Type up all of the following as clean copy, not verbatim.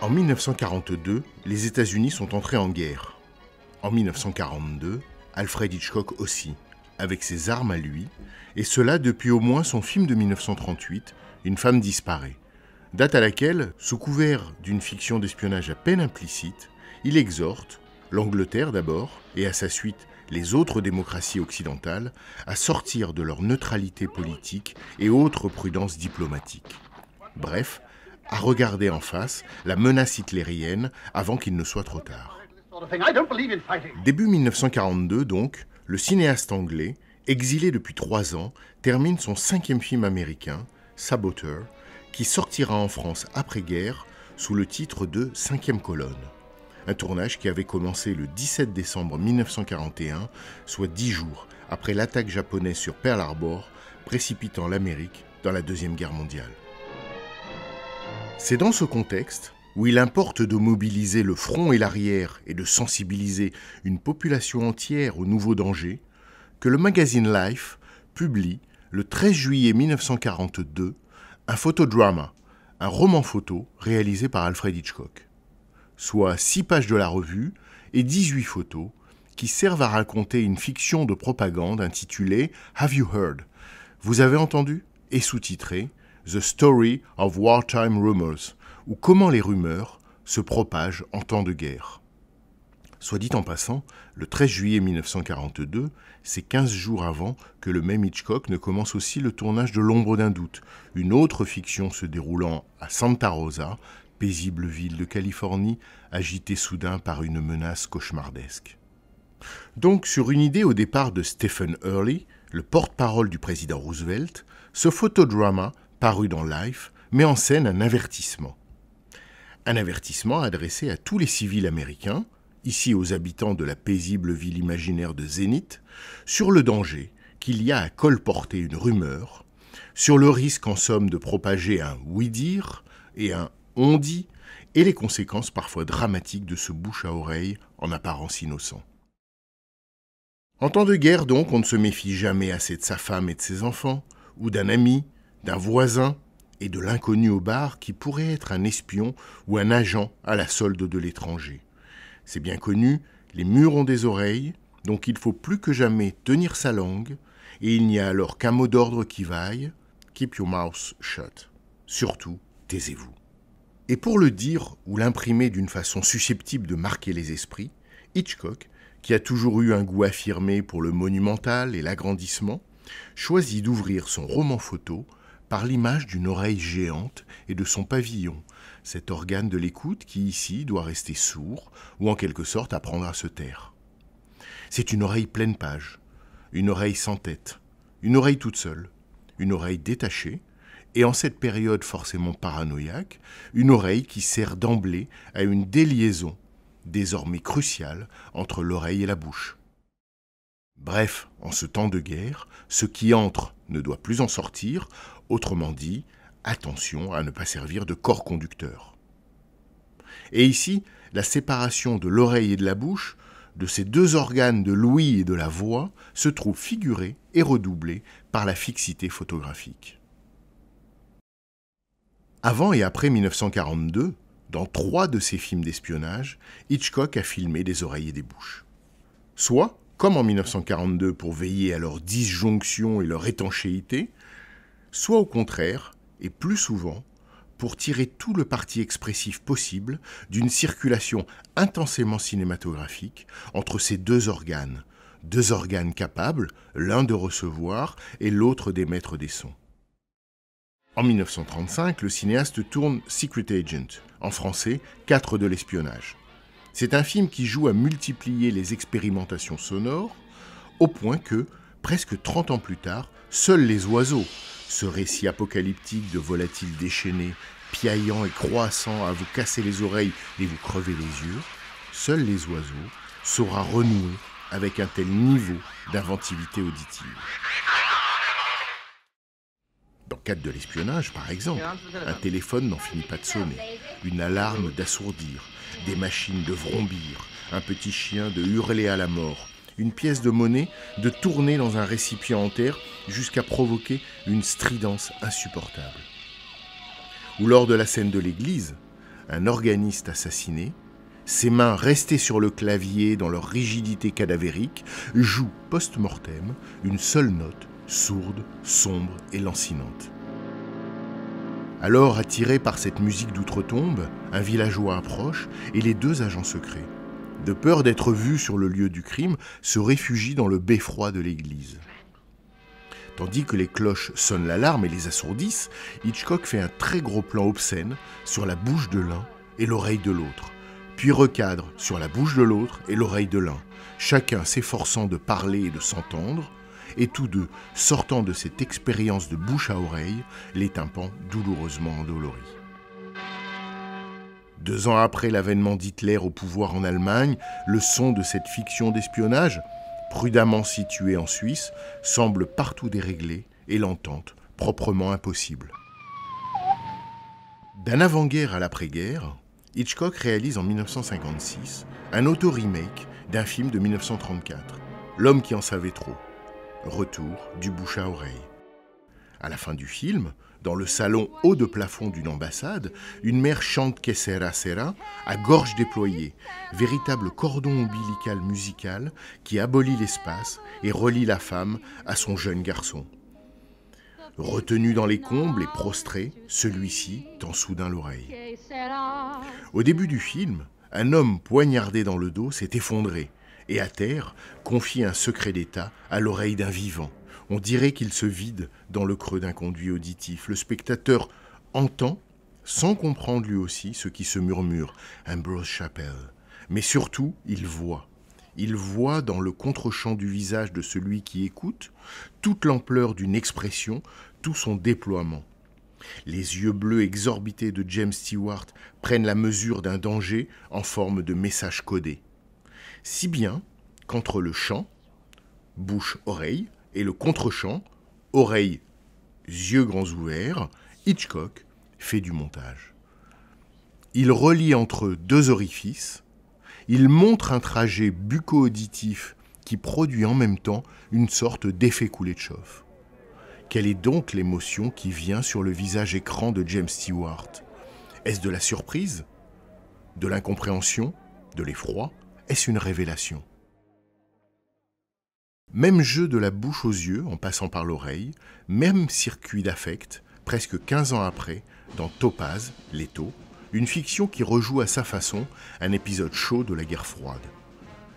En 1942, les États-Unis sont entrés en guerre. En 1942, Alfred Hitchcock aussi, avec ses armes à lui, et cela depuis au moins son film de 1938, Une femme disparaît, date à laquelle, sous couvert d'une fiction d'espionnage à peine implicite, il exhorte l'Angleterre d'abord, et à sa suite les autres démocraties occidentales, à sortir de leur neutralité politique et autres prudences diplomatiques. Bref, à regarder en face la menace hitlérienne avant qu'il ne soit trop tard. Début 1942 donc, le cinéaste anglais, exilé depuis 3 ans, termine son 5e film américain, Saboteur, qui sortira en France après-guerre sous le titre de Cinquième Colonne. Un tournage qui avait commencé le 17 décembre 1941, soit 10 jours après l'attaque japonaise sur Pearl Harbor, précipitant l'Amérique dans la Deuxième Guerre mondiale. C'est dans ce contexte, où il importe de mobiliser le front et l'arrière et de sensibiliser une population entière aux nouveaux dangers, que le magazine Life publie, le 13 juillet 1942, un photodrama, un roman photo réalisé par Alfred Hitchcock. Soit 6 pages de la revue et 18 photos qui servent à raconter une fiction de propagande intitulée « Have You Heard ?», vous avez entendu ? Et sous-titrée « The Story of Wartime Rumors » ou « Comment les rumeurs se propagent en temps de guerre ». Soit dit en passant, le 13 juillet 1942, c'est 15 jours avant que le même Hitchcock ne commence aussi le tournage de « L'ombre d'un doute », une autre fiction se déroulant à Santa Rosa, paisible ville de Californie, agitée soudain par une menace cauchemardesque. Donc, sur une idée au départ de Stephen Early, le porte-parole du président Roosevelt, ce photodrama, paru dans Life, met en scène un avertissement. Un avertissement adressé à tous les civils américains, ici aux habitants de la paisible ville imaginaire de Zénith, sur le danger qu'il y a à colporter une rumeur, sur le risque en somme de propager un « oui-dire » et un on dit, et les conséquences parfois dramatiques de ce bouche à oreille en apparence innocent. En temps de guerre donc, on ne se méfie jamais assez de sa femme et de ses enfants, ou d'un ami, d'un voisin, et de l'inconnu au bar qui pourrait être un espion ou un agent à la solde de l'étranger. C'est bien connu, les murs ont des oreilles, donc il faut plus que jamais tenir sa langue, et il n'y a alors qu'un mot d'ordre qui vaille, « Keep your mouth shut ». Surtout, taisez-vous. Et pour le dire ou l'imprimer d'une façon susceptible de marquer les esprits, Hitchcock, qui a toujours eu un goût affirmé pour le monumental et l'agrandissement, choisit d'ouvrir son roman photo par l'image d'une oreille géante et de son pavillon, cet organe de l'écoute qui ici doit rester sourd ou en quelque sorte apprendre à se taire. C'est une oreille pleine page, une oreille sans tête, une oreille toute seule, une oreille détachée, et en cette période forcément paranoïaque, une oreille qui sert d'emblée à une déliaison, désormais cruciale, entre l'oreille et la bouche. Bref, en ce temps de guerre, ce qui entre ne doit plus en sortir, autrement dit, attention à ne pas servir de corps conducteur. Et ici, la séparation de l'oreille et de la bouche, de ces deux organes de l'ouïe et de la voix, se trouve figurée et redoublée par la fixité photographique. Avant et après 1942, dans 3 de ses films d'espionnage, Hitchcock a filmé des oreilles et des bouches. Soit, comme en 1942 pour veiller à leur disjonction et leur étanchéité, soit au contraire, et plus souvent, pour tirer tout le parti expressif possible d'une circulation intensément cinématographique entre ces deux organes capables, l'un de recevoir et l'autre d'émettre des sons. En 1935, le cinéaste tourne Secret Agent, en français « Quatre de l'espionnage ». C'est un film qui joue à multiplier les expérimentations sonores, au point que, presque 30 ans plus tard, seuls les oiseaux, ce récit apocalyptique de volatiles déchaînés, piaillant et croissant à vous casser les oreilles et vous crever les yeux, seuls les oiseaux saura renouer avec un tel niveau d'inventivité auditive. Dans Quatre de l'espionnage, par exemple, un téléphone n'en finit pas de sonner, une alarme d'assourdir, des machines de vrombir, un petit chien de hurler à la mort, une pièce de monnaie de tourner dans un récipient en terre jusqu'à provoquer une stridence insupportable. Ou lors de la scène de l'église, un organiste assassiné, ses mains restées sur le clavier dans leur rigidité cadavérique, jouent post-mortem une seule note, sourde, sombre et lancinante. Alors, attiré par cette musique d'outre-tombe, un villageois approche et les deux agents secrets, de peur d'être vus sur le lieu du crime, se réfugient dans le beffroi de l'église. Tandis que les cloches sonnent l'alarme et les assourdissent, Hitchcock fait un très gros plan obscène sur la bouche de l'un et l'oreille de l'autre, puis recadre sur la bouche de l'autre et l'oreille de l'un, chacun s'efforçant de parler et de s'entendre, et tous deux sortant de cette expérience de bouche à oreille, les tympans douloureusement endoloris. 2 ans après l'avènement d'Hitler au pouvoir en Allemagne, le son de cette fiction d'espionnage, prudemment située en Suisse, semble partout déréglée et l'entente proprement impossible. D'un avant-guerre à l'après-guerre, Hitchcock réalise en 1956 un auto-remake d'un film de 1934, L'Homme qui en savait trop, retour du bouche à oreille. À la fin du film, dans le salon haut de plafond d'une ambassade, une mère chante Que sera sera à gorge déployée, véritable cordon ombilical musical qui abolit l'espace et relie la femme à son jeune garçon. Retenu dans les combles et prostré, celui-ci tend soudain l'oreille. Au début du film, un homme poignardé dans le dos s'est effondré et, à terre, confie un secret d'État à l'oreille d'un vivant. On dirait qu'il se vide dans le creux d'un conduit auditif. Le spectateur entend, sans comprendre lui aussi, ce qui se murmure, Ambrose Chapel. Mais surtout, il voit. Il voit dans le contre-champ du visage de celui qui écoute toute l'ampleur d'une expression, tout son déploiement. Les yeux bleus exorbités de James Stewart prennent la mesure d'un danger en forme de message codé. Si bien qu'entre le chant, bouche-oreille, et le contre-champ, oreilles, yeux grands ouverts, Hitchcock fait du montage. Il relie entre eux deux orifices, il montre un trajet bucco-auditif qui produit en même temps une sorte d'effet coulé de chauffe. Quelle est donc l'émotion qui vient sur le visage écran de James Stewart? Est-ce de la surprise? De l'incompréhension? De l'effroi? Est-ce une révélation? Même jeu de la bouche aux yeux en passant par l'oreille, même circuit d'affect, presque 15 ans après, dans Topaz, l'étau, une fiction qui rejoue à sa façon un épisode chaud de la guerre froide.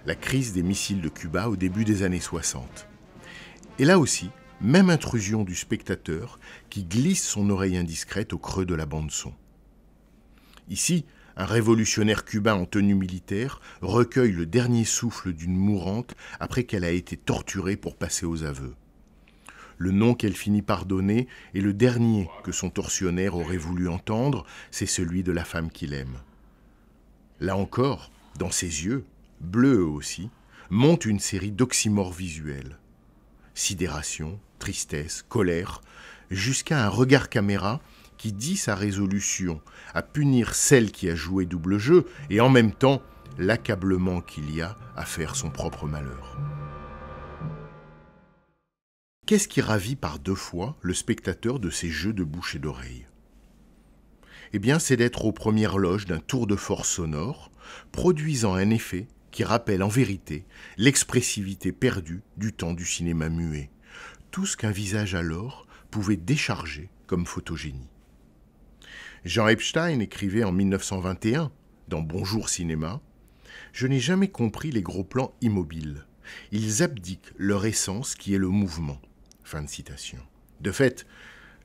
La crise des missiles de Cuba au début des années 60. Et là aussi, même intrusion du spectateur qui glisse son oreille indiscrète au creux de la bande-son. Ici, un révolutionnaire cubain en tenue militaire recueille le dernier souffle d'une mourante après qu'elle a été torturée pour passer aux aveux. Le nom qu'elle finit par donner est le dernier que son tortionnaire aurait voulu entendre, c'est celui de la femme qu'il aime. Là encore, dans ses yeux, bleus aussi, monte une série d'oxymores visuels. Sidération, tristesse, colère, jusqu'à un regard caméra qui dit sa résolution à punir celle qui a joué double jeu et en même temps l'accablement qu'il y a à faire son propre malheur. Qu'est-ce qui ravit par deux fois le spectateur de ces jeux de bouche et d'oreille? Eh bien, c'est d'être aux premières loges d'un tour de force sonore, produisant un effet qui rappelle en vérité l'expressivité perdue du temps du cinéma muet, tout ce qu'un visage alors pouvait décharger comme photogénie. Jean Epstein écrivait en 1921, dans Bonjour Cinéma, « Je n'ai jamais compris les gros plans immobiles. Ils abdiquent leur essence qui est le mouvement. » Fin de citation. De fait,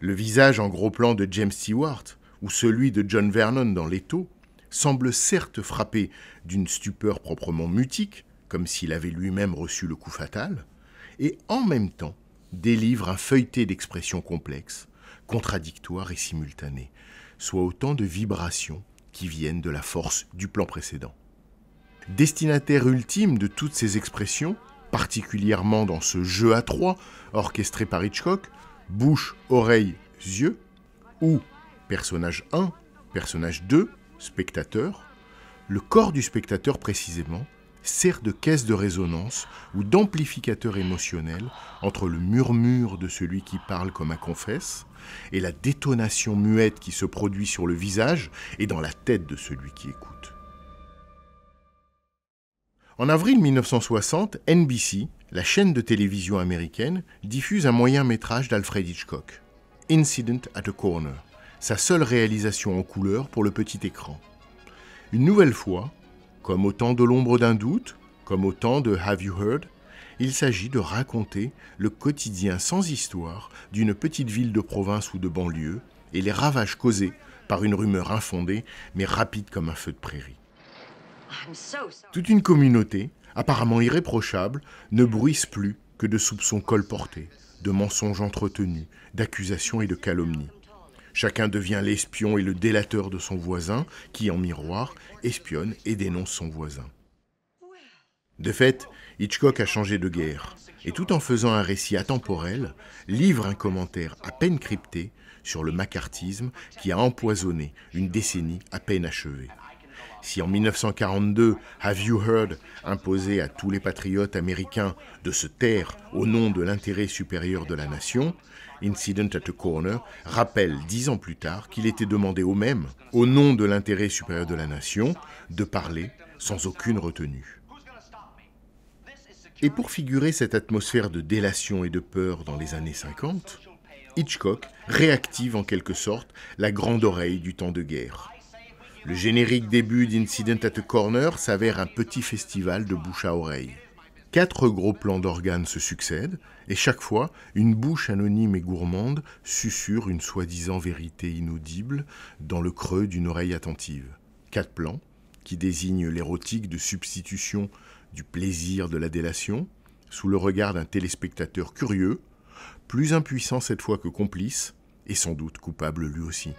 le visage en gros plan de James Stewart ou celui de John Vernon dans l'étau semble certes frappé d'une stupeur proprement mutique, comme s'il avait lui-même reçu le coup fatal, et en même temps délivre un feuilleté d'expressions complexes, contradictoires et simultanées, soit autant de vibrations qui viennent de la force du plan précédent. Destinataire ultime de toutes ces expressions, particulièrement dans ce jeu à trois orchestré par Hitchcock, bouche, oreille, yeux, où personnage 1, personnage 2, spectateur, le corps du spectateur précisément, sert de caisse de résonance ou d'amplificateur émotionnel entre le murmure de celui qui parle comme un confesse et la détonation muette qui se produit sur le visage et dans la tête de celui qui écoute. En avril 1960, NBC, la chaîne de télévision américaine, diffuse un moyen-métrage d'Alfred Hitchcock, Incident at the Corner, sa seule réalisation en couleur pour le petit écran. Une nouvelle fois, comme au temps de L'ombre d'un doute, comme au temps de Have You Heard, il s'agit de raconter le quotidien sans histoire d'une petite ville de province ou de banlieue et les ravages causés par une rumeur infondée mais rapide comme un feu de prairie. Toute une communauté, apparemment irréprochable, ne bruisse plus que de soupçons colportés, de mensonges entretenus, d'accusations et de calomnies. Chacun devient l'espion et le délateur de son voisin, qui, en miroir, espionne et dénonce son voisin. De fait, Hitchcock a changé de guerre, et tout en faisant un récit atemporel, livre un commentaire à peine crypté sur le macartisme qui a empoisonné une décennie à peine achevée. Si en 1942, Have You Heard imposait à tous les patriotes américains de se taire au nom de l'intérêt supérieur de la nation, Incident at the Corner rappelle 10 ans plus tard qu'il était demandé aux mêmes, au nom de l'intérêt supérieur de la nation, de parler sans aucune retenue. Et pour figurer cette atmosphère de délation et de peur dans les années 50, Hitchcock réactive en quelque sorte la grande oreille du temps de guerre. Le générique début d'Incident at the Corner s'avère un petit festival de bouche à oreille. 4 gros plans d'organes se succèdent, et chaque fois, une bouche anonyme et gourmande susurre une soi-disant vérité inaudible dans le creux d'une oreille attentive. 4 plans, qui désignent l'érotique de substitution du plaisir de la délation, sous le regard d'un téléspectateur curieux, plus impuissant cette fois que complice, et sans doute coupable lui aussi.